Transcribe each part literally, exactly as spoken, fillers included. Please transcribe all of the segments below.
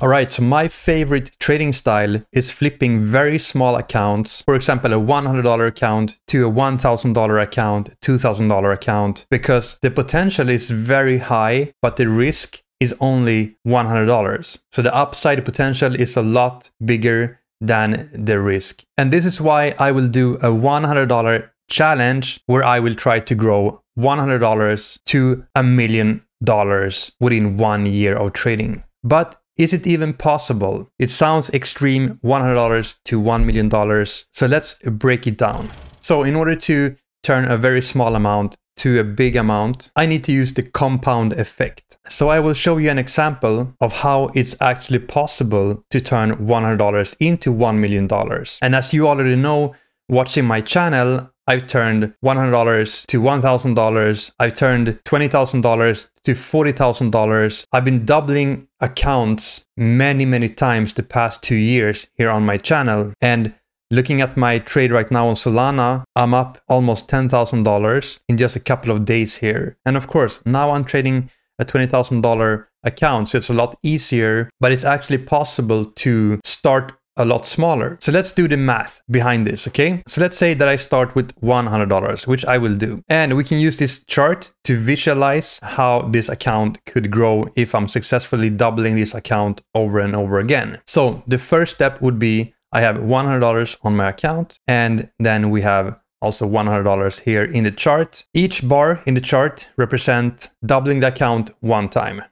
All right, so my favorite trading style is flipping very small accounts, for example, a one hundred dollar account to a one thousand dollar account, two thousand dollar account, because the potential is very high, but the risk is only one hundred dollars. So the upside potential is a lot bigger than the risk. And this is why I will do a one hundred dollar challenge where I will try to grow one hundred dollars to a million dollars within one year of trading. But is it even possible? It sounds extreme, one hundred dollars to one million dollars. So let's break it down. So in order to turn a very small amount to a big amount, I need to use the compound effect. So I will show you an example of how it's actually possible to turn one hundred dollars into one million dollars. And as you already know, watching my channel, I've turned one hundred dollars to one thousand dollars. I've turned twenty thousand dollars to forty thousand dollars. I've been doubling accounts many, many times the past two years here on my channel. And looking at my trade right now on Solana, I'm up almost ten thousand dollars in just a couple of days here. And of course, now I'm trading a twenty thousand dollar account, so it's a lot easier, but it's actually possible to start a lot smaller. So let's do the math behind this, okay? So let's say that I start with one hundred dollars, which I will do. And we can use this chart to visualize how this account could grow if I'm successfully doubling this account over and over again. So the first step would be I have one hundred dollars on my account, and then we have also one hundred dollars here in the chart. Each bar in the chart represents doubling the account one time.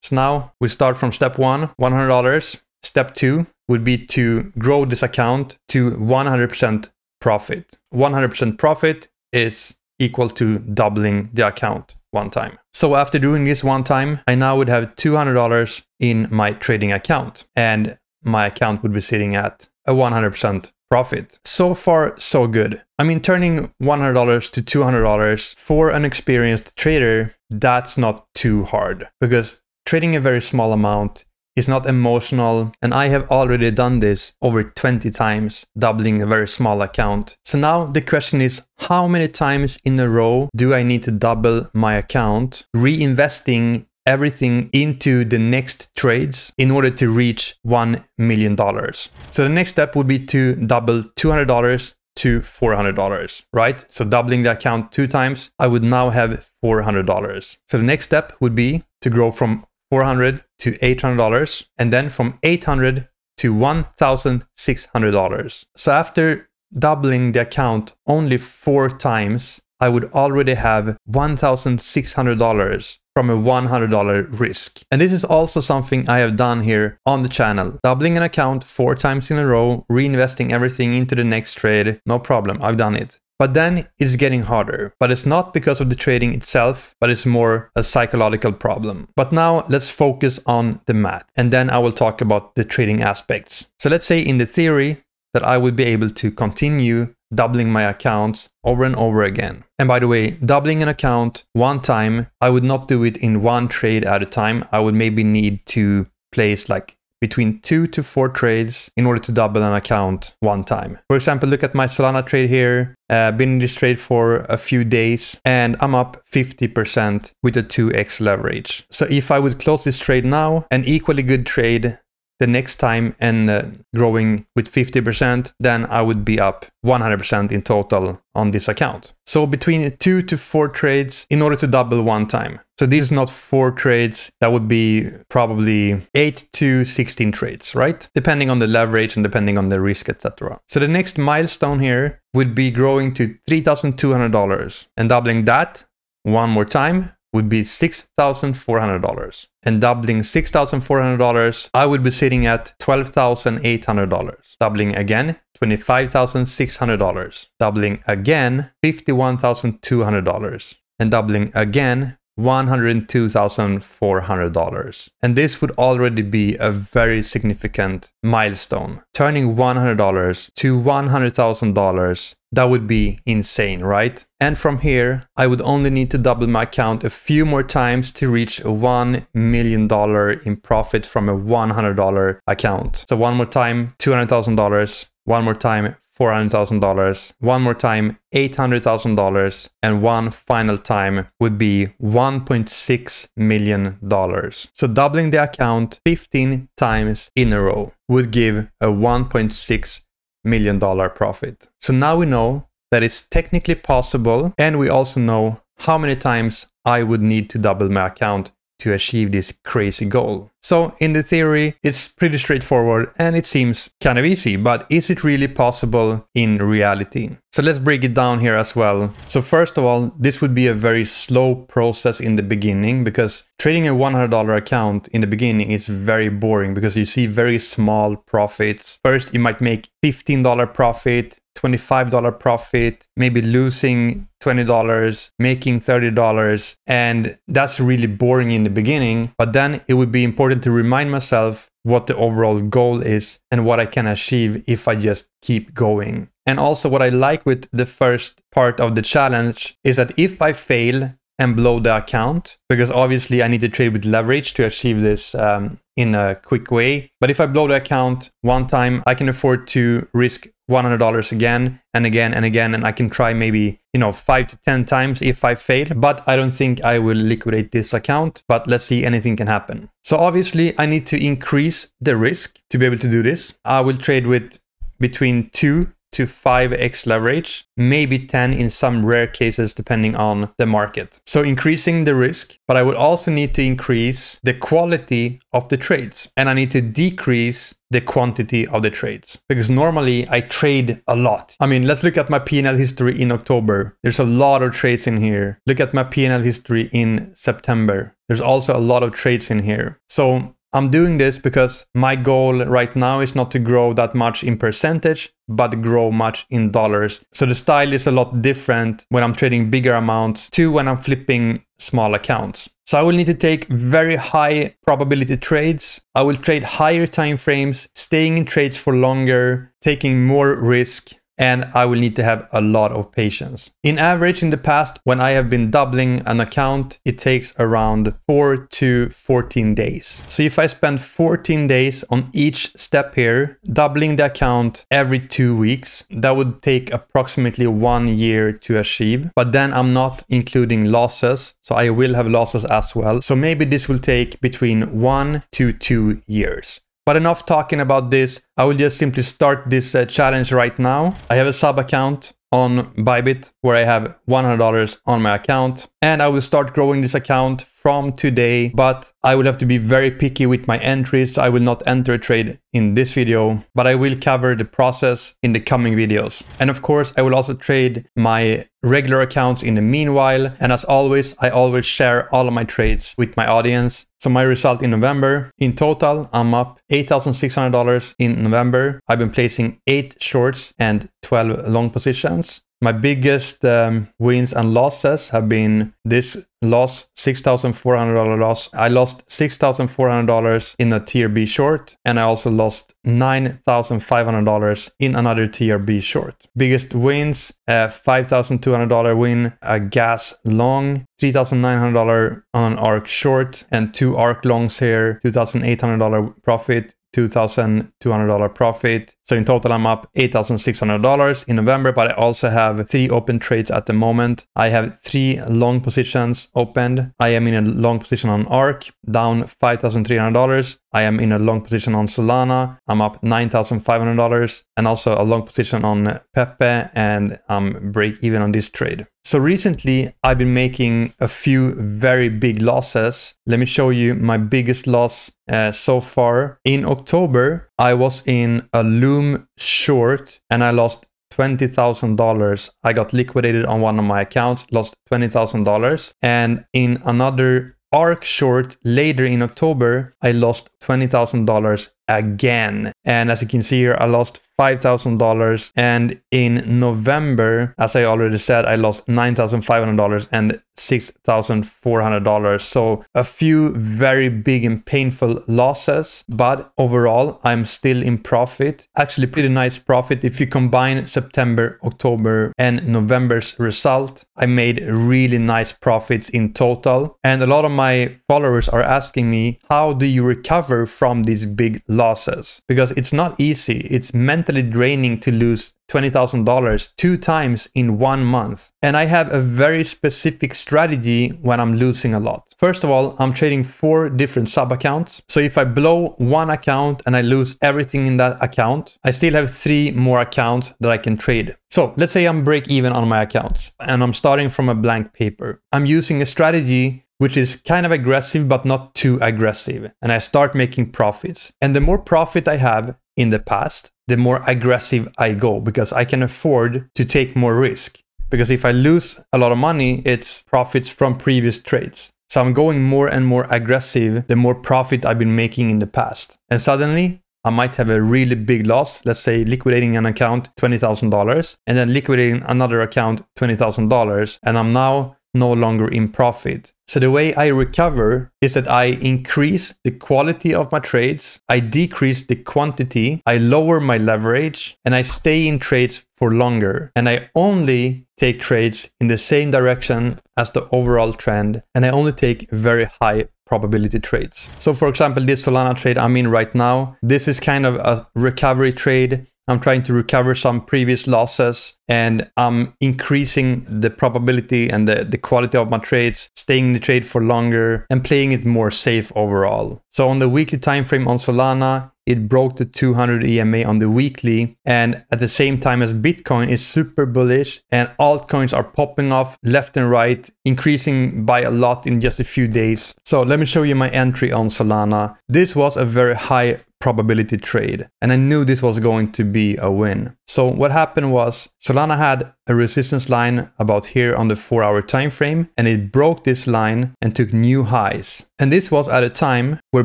So now we start from step one, one hundred dollars. Step two would be to grow this account to one hundred percent profit. one hundred percent profit is equal to doubling the account one time. So after doing this one time, I now would have two hundred dollars in my trading account, and my account would be sitting at a one hundred percent profit. So far, so good. I mean, turning one hundred dollars to two hundred dollars for an experienced trader, that's not too hard, because trading a very small amount is not emotional, and I have already done this over twenty times, doubling a very small account. So now the question is, how many times in a row do I need to double my account, reinvesting everything into the next trades in order to reach one million dollars. So the next step would be to double two hundred dollars to four hundred dollars, right? So doubling the account two times, I would now have four hundred dollars. So the next step would be to grow from four hundred dollars to eight hundred dollars, and then from eight hundred dollars to one thousand six hundred dollars. So after doubling the account only four times, I would already have one thousand six hundred dollars from a one hundred dollar risk. And this is also something I have done here on the channel. Doubling an account four times in a row, reinvesting everything into the next trade, no problem, I've done it. But then it's getting harder. But it's not because of the trading itself, but it's more a psychological problem. But now let's focus on the math, and then I will talk about the trading aspects. So let's say in the theory that I would be able to continue doubling my accounts over and over again. And by the way, doubling an account one time, I would not do it in one trade at a time. I would maybe need to place like between two to four trades in order to double an account one time. For example, look at my Solana trade here. Uh, been in this trade for a few days, and I'm up fifty percent with a two X leverage. So if I would close this trade now, an equally good trade the next time, and uh, growing with fifty percent, then I would be up one hundred percent in total on this account. So between two to four trades in order to double one time. So this is not four trades, that would be probably eight to sixteen trades, right? Depending on the leverage and depending on the risk, et cetera. So the next milestone here would be growing to three thousand two hundred dollars, and doubling that one more time would be six thousand four hundred dollars. And doubling six thousand four hundred dollars, I would be sitting at twelve thousand eight hundred dollars. Doubling again, twenty-five thousand six hundred dollars. Doubling again, fifty-one thousand two hundred dollars. And doubling again, one hundred two thousand four hundred dollars. And this would already be a very significant milestone. Turning one hundred dollars to one hundred thousand dollars, that would be insane, right? And from here, I would only need to double my account a few more times to reach one million dollars in profit from a one hundred dollar account. So one more time, two hundred thousand dollars. One more time, four hundred thousand dollars, one more time, eight hundred thousand dollars, and one final time would be one point six million dollars. So doubling the account fifteen times in a row would give a one point six million dollars profit. So now we know that it's technically possible, and we also know how many times I would need to double my account to achieve this crazy goal. So in the theory, it's pretty straightforward and it seems kind of easy, but is it really possible in reality? So let's break it down here as well. So first of all, this would be a very slow process in the beginning, because trading a one hundred dollar account in the beginning is very boring because you see very small profits. First, you might make fifteen dollar profit, twenty-five dollar profit, maybe losing twenty dollars, making thirty dollars, and that's really boring in the beginning. But then it would be important to remind myself what the overall goal is and what I can achieve if I just keep going. And also what I like with the first part of the challenge is that if I fail and blow the account, because obviously I need to trade with leverage to achieve this um, in a quick way. But if I blow the account one time, I can afford to risk one hundred dollars again and again and again, and I can try maybe, you know, five to ten times if I fail, but I don't think I will liquidate this account. But let's see, anything can happen. So obviously I need to increase the risk to be able to do this. I will trade with between two to five X leverage, maybe ten in some rare cases depending on the market. So increasing the risk, but I would also need to increase the quality of the trades, and I need to decrease the quantity of the trades, because normally I trade a lot. I mean, let's look at my P and L history in October. There's a lot of trades in here. Look at my P and L history in September. There's also a lot of trades in here. So I'm doing this because my goal right now is not to grow that much in percentage, but grow much in dollars. So the style is a lot different when I'm trading bigger amounts to when I'm flipping small accounts. So I will need to take very high probability trades. I will trade higher time frames, staying in trades for longer, taking more risk, and I will need to have a lot of patience. In average, in the past, when I have been doubling an account, it takes around four to fourteen days. So if I spend fourteen days on each step here, doubling the account every two weeks, that would take approximately one year to achieve. But then I'm not including losses, so I will have losses as well. So maybe this will take between one to two years. But enough talking about this. I will just simply start this uh, challenge right now. I have a sub account on Bybit where I have one hundred dollars on my account, and I will start growing this account from today, but I will have to be very picky with my entries. I will not enter a trade in this video, but I will cover the process in the coming videos. And of course, I will also trade my regular accounts in the meanwhile. And as always, I always share all of my trades with my audience. So my result in November, in total, I'm up eight thousand six hundred dollars in November. I've been placing eight shorts and twelve long positions. My biggest um, wins and losses have been this loss, six thousand four hundred dollars loss. I lost six thousand four hundred dollars in a T R B short, and I also lost nine thousand five hundred dollars in another T R B short. Biggest wins, a five thousand two hundred dollar win, a gas long, three thousand nine hundred dollars on an ARC short, and two ARC longs here, two thousand eight hundred dollars profit, two thousand two hundred dollars profit. So in total, I'm up eight thousand six hundred dollars in November, but I also have three open trades at the moment. I have three long positions opened. I am in a long position on ARK, down five thousand three hundred dollars. I am in a long position on Solana. I'm up nine thousand five hundred dollars, and also a long position on Pepe, and I'm break even on this trade. So recently, I've been making a few very big losses. Let me show you my biggest loss uh, so far. In October, I was in a Loom short and I lost twenty thousand dollars. I got liquidated on one of my accounts, lost twenty thousand dollars. And in another ARK short later in October, I lost twenty thousand dollars again. And as you can see here, I lost five thousand dollars. And in November, as I already said, I lost nine thousand five hundred dollars and six thousand four hundred dollars. So a few very big and painful losses, but overall, I'm still in profit. Actually, pretty nice profit. If you combine September, October, and November's result, I made really nice profits in total. And a lot of my followers are asking me, how do you recover recover from these big losses, because it's not easy. It's mentally draining to lose twenty thousand dollars two times in one month. And I have a very specific strategy when I'm losing a lot. First of all, I'm trading four different sub accounts. So if I blow one account and I lose everything in that account, I still have three more accounts that I can trade. So let's say I'm break even on my accounts and I'm starting from a blank paper. I'm using a strategy which is kind of aggressive, but not too aggressive. And I start making profits. And the more profit I have in the past, the more aggressive I go, because I can afford to take more risk. Because if I lose a lot of money, it's profits from previous trades. So I'm going more and more aggressive, the more profit I've been making in the past. And suddenly I might have a really big loss, let's say liquidating an account, twenty thousand dollars, and then liquidating another account, twenty thousand dollars, and I'm now no longer in profit. So the way I recover is that I increase the quality of my trades, I decrease the quantity, I lower my leverage, and I stay in trades for longer. And I only take trades in the same direction as the overall trend, and I only take very high probability trades. So for example, this Solana trade I'm in right now, this is kind of a recovery trade. I'm trying to recover some previous losses and I'm increasing the probability and the, the quality of my trades, staying in the trade for longer and playing it more safe overall. So on the weekly time frame on Solana, it broke the two hundred E M A on the weekly, and at the same time as Bitcoin is super bullish and altcoins are popping off left and right, increasing by a lot in just a few days. So let me show you my entry on Solana. This was a very high probability trade and I knew this was going to be a win. So what happened was Solana had a resistance line about here on the four hour time frame, and it broke this line and took new highs. And this was at a time where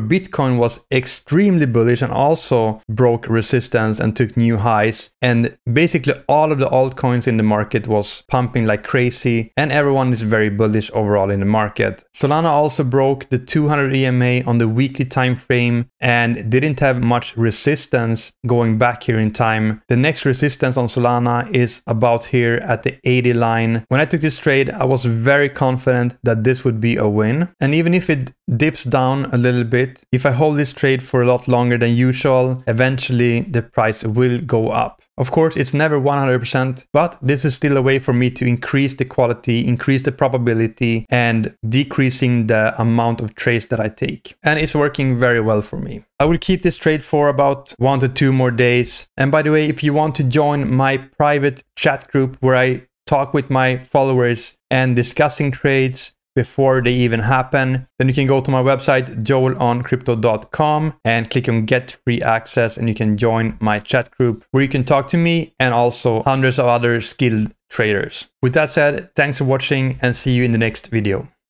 Bitcoin was extremely bullish and also broke resistance and took new highs, and basically all of the altcoins in the market was pumping like crazy and everyone is very bullish overall in the market. Solana also broke the two hundred E M A on the weekly time frame and didn't have much resistance going back here in time. The next resistance on Solana is about here at the eighty line. When I took this trade, I was very confident that this would be a win. And even if it dips down a little bit, if I hold this trade for a lot longer than usual, eventually the price will go up. Of course, it's never one hundred percent, but this is still a way for me to increase the quality, increase the probability, and decreasing the amount of trades that I take. And it's working very well for me. I will keep this trade for about one to two more days. And by the way, if you want to join my private chat group where I talk with my followers and discussing trades before they even happen, then you can go to my website, joel on crypto dot com, and click on get free access, and you can join my chat group where you can talk to me and also hundreds of other skilled traders. With that said, thanks for watching and see you in the next video.